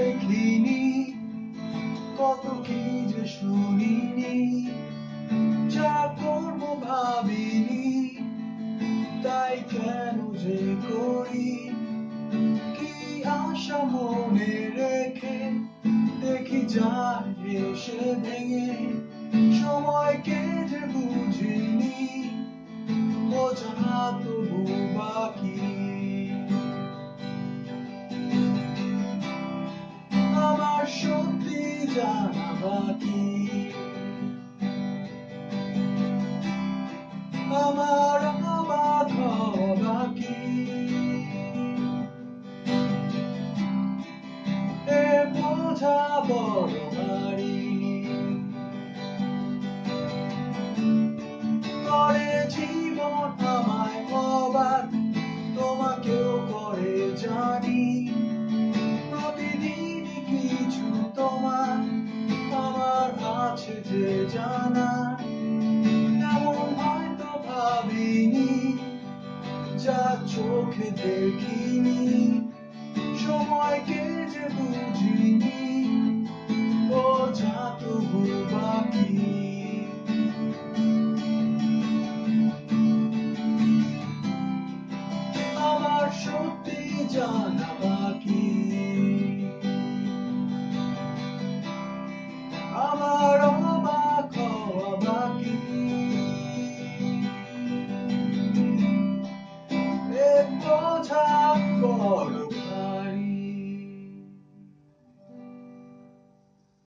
দেখিনি, কত কি যে শুনিনি, যা করব ভাবিনি, তাই কেন যে করি, কি আশা মনে রেখে, দেখি যায় এসে ভেঙে, সময়কে যে বুঝিনি, বোঝা তবু বাকি। আমার অবাধ বাকি এ বোঝা বড় ভারী করে জীবন আমায় অবাক তোমাকেও করে জানি প্রতিদিন কিছু তোমার আমার আছে যে জানা যা চোখে দেখিনি সময়কে যে বুঝিনি ও যা তবু বাকি।